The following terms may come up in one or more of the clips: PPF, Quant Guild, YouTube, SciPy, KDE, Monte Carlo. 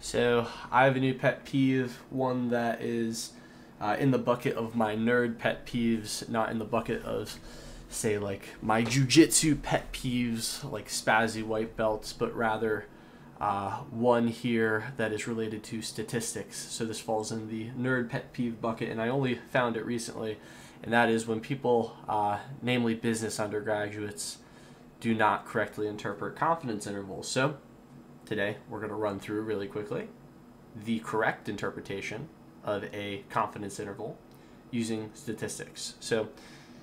So I have a new pet peeve, one that is in the bucket of my nerd pet peeves, not in the bucket of, say, like my jujitsu pet peeves, like spazzy white belts, but rather one here that is related to statistics. So this falls in the nerd pet peeve bucket, and I only found it recently, and that is when people, namely business undergraduates, do not correctly interpret confidence intervals. So today we're going to run through really quickly the correct interpretation of a confidence interval using statistics. So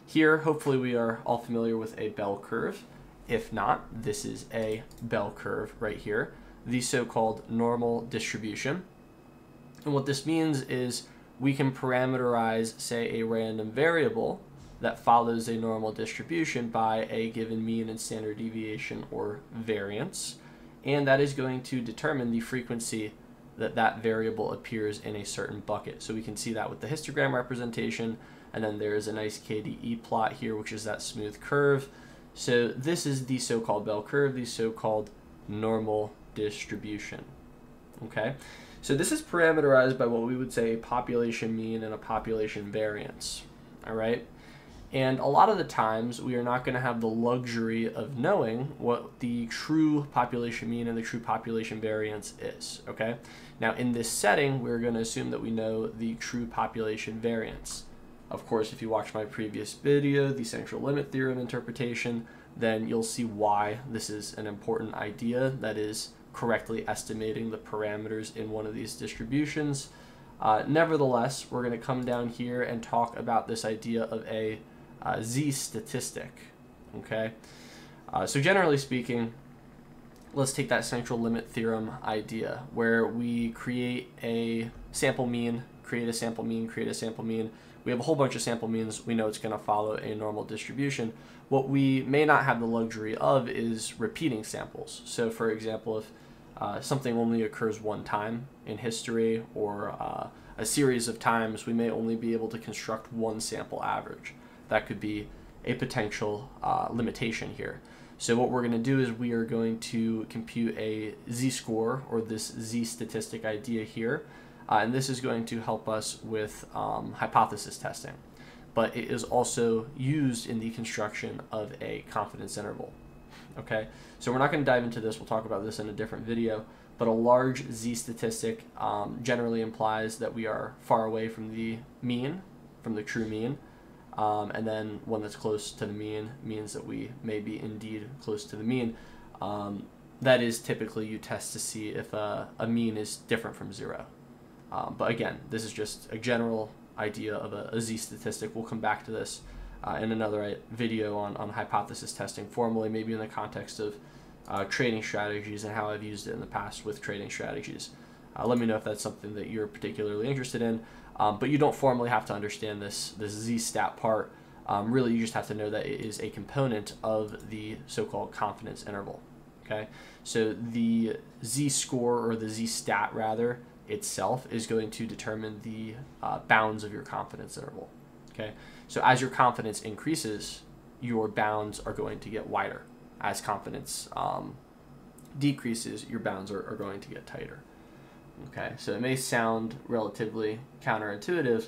here, hopefully we are all familiar with a bell curve. If not, this is a bell curve right here, the so-called normal distribution. And what this means is we can parameterize, say, a random variable that follows a normal distribution by a given mean and standard deviation or variance. And that is going to determine the frequency that that variable appears in a certain bucket. So we can see that with the histogram representation, and then there is a nice KDE plot here, which is that smooth curve. So this is the so-called bell curve, the so-called normal distribution, okay? So this is parameterized by what we would say a population mean and a population variance, all right? And a lot of the times we are not going to have the luxury of knowing what the true population mean and the true population variance is, okay? Now in this setting, we're going to assume that we know the true population variance. Of course, if you watch my previous video, the central limit theorem interpretation, then you'll see why this is an important idea, that is correctly estimating the parameters in one of these distributions. Nevertheless, we're going to come down here and talk about this idea of a Z statistic, okay? So generally speaking, let's take that central limit theorem idea where we create a sample mean, create a sample mean, create a sample mean. We have a whole bunch of sample means. We know it's going to follow a normal distribution. What we may not have the luxury of is repeating samples. So for example, if something only occurs one time in history or a series of times, we may only be able to construct one sample average. That could be a potential limitation here. So what we're going to do is we are going to compute a z-score, or this z-statistic idea here, and this is going to help us with hypothesis testing. But it is also used in the construction of a confidence interval. Okay, so we're not going to dive into this. We'll talk about this in a different video. But a large z-statistic generally implies that we are far away from the mean, from the true mean. And then one that's close to the mean means that we may be indeed close to the mean. That is typically you test to see if a mean is different from zero. But again, this is just a general idea of a z-statistic. We'll come back to this in another video on hypothesis testing formally, maybe in the context of trading strategies and how I've used it in the past with trading strategies. Let me know if that's something that you're particularly interested in. But you don't formally have to understand this z-stat part. Really, you just have to know that it is a component of the so-called confidence interval. Okay, so the z-score, or the z-stat rather, itself is going to determine the bounds of your confidence interval. Okay, so as your confidence increases, your bounds are going to get wider. As confidence decreases, your bounds are going to get tighter. Okay, so it may sound relatively counterintuitive,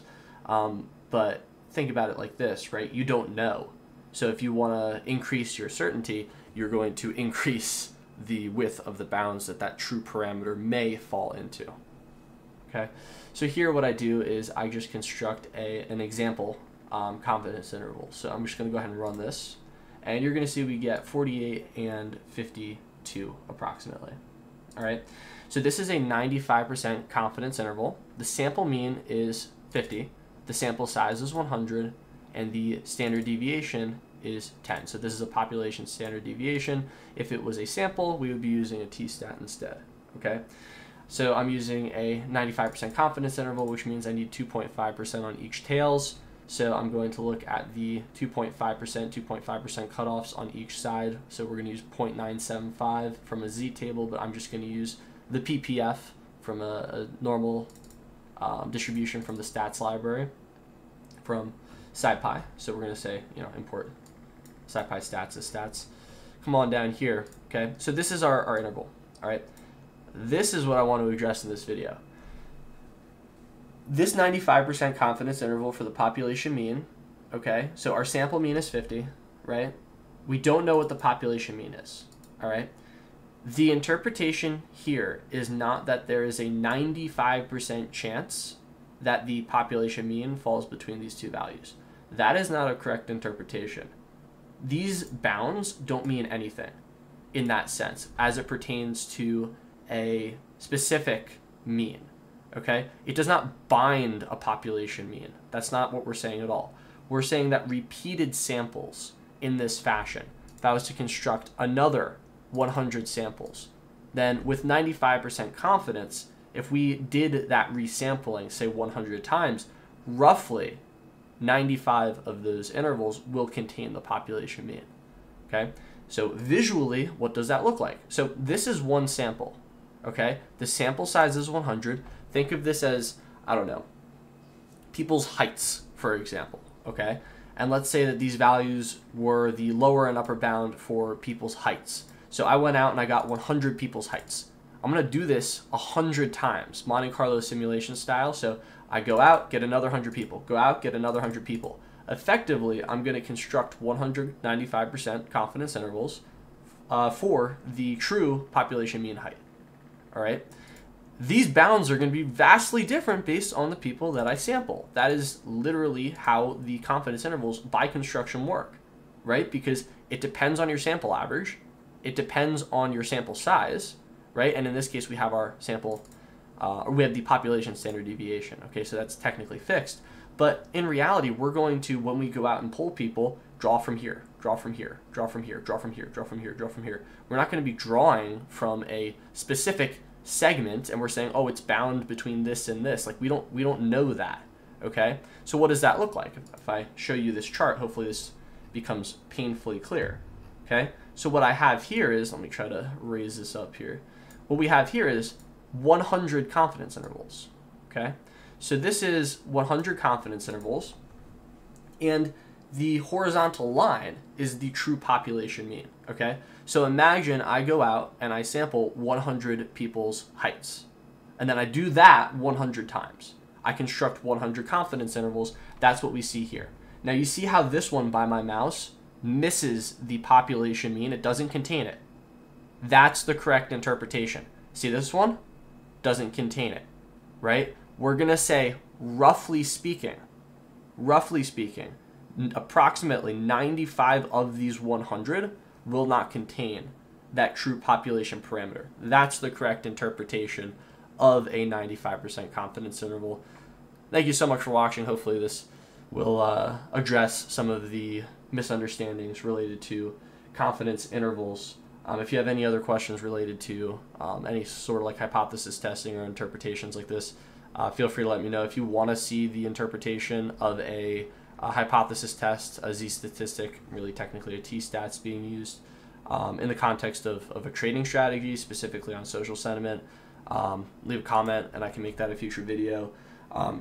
but think about it like this, right? You don't know. So if you want to increase your certainty, you're going to increase the width of the bounds that true parameter may fall into. Okay, so here what I do is I just construct an example confidence interval. So I'm just going to go ahead and run this, and you're going to see we get 48 and 52 approximately. All right, so this is a 95% confidence interval. The sample mean is 50, the sample size is 100, and the standard deviation is 10. So this is a population standard deviation. If it was a sample, we would be using a t-stat instead, okay? So I'm using a 95% confidence interval, which means I need 2.5% on each tails. So I'm going to look at the 2.5% cutoffs on each side. So we're going to use 0.975 from a Z table, but I'm just going to use the PPF from a normal distribution from the stats library from SciPy. So we're going to say, you know, import SciPy stats as stats. Come on down here. Okay, so this is our interval. All right, this is what I want to address in this video. This 95% confidence interval for the population mean, okay? So our sample mean is 50, right? We don't know what the population mean is, all right? The interpretation here is not that there is a 95% chance that the population mean falls between these two values. That is not a correct interpretation. These bounds don't mean anything in that sense as it pertains to a specific mean, okay? It does not bind a population mean. That's not what we're saying at all. We're saying that repeated samples in this fashion, if I was to construct another 100 samples, then with 95% confidence, if we did that resampling, say 100 times, roughly 95 of those intervals will contain the population mean, okay? So visually, what does that look like? So this is one sample, okay? The sample size is 100. Think of this as, I don't know, people's heights, for example, okay? And let's say that these values were the lower and upper bound for people's heights. So I went out and I got 100 people's heights. I'm gonna do this 100 times, Monte Carlo simulation style. So I go out, get another 100 people, go out, get another 100 people. Effectively, I'm gonna construct 195% confidence intervals for the true population mean height, all right? These bounds are gonna be vastly different based on the people that I sample. That is literally how the confidence intervals by construction work, right? Because it depends on your sample average, it depends on your sample size, right? And in this case, we have our sample, we have the population standard deviation. Okay, so that's technically fixed. But in reality, we're going to, when we go out and poll people, draw from here, draw from here, draw from here, draw from here, draw from here, draw from here. We're not going to be drawing from a specific segment and we're saying, oh, it's bound between this and this. Like we don't know that. Okay, so what does that look like? If I show you this chart, hopefully this becomes painfully clear. Okay, so what I have here is, let me try to raise this up here. What we have here is 100 confidence intervals, okay? So this is 100 confidence intervals, and the horizontal line is the true population mean, okay? So imagine I go out and I sample 100 people's heights, and then I do that 100 times. I construct 100 confidence intervals. That's what we see here. Now you see how this one by my mouse misses the population mean. It doesn't contain it. That's the correct interpretation. See, this one doesn't contain it, right? We're gonna say, roughly speaking, approximately 95 of these 100 will not contain that true population parameter. That's the correct interpretation of a 95% confidence interval. Thank you so much for watching. Hopefully this will address some of the misunderstandings related to confidence intervals. If you have any other questions related to any sort of like hypothesis testing or interpretations like this, feel free to let me know. If you want to see the interpretation of a hypothesis test, a Z statistic, really technically a T stats being used in the context of a trading strategy, specifically on social sentiment, leave a comment and I can make that a future video.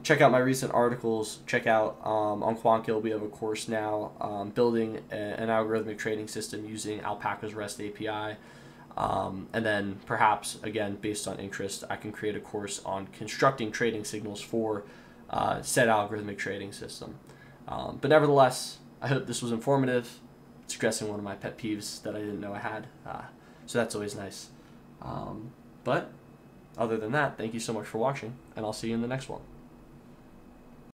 Check out my recent articles. Check out on Quant Guild, we have a course now building an algorithmic trading system using Alpaca's REST API. And then perhaps, again, based on interest, I can create a course on constructing trading signals for said algorithmic trading system. But nevertheless, I hope this was informative. It's addressing one of my pet peeves that I didn't know I had. So that's always nice. But other than that, thank you so much for watching, and I'll see you in the next one.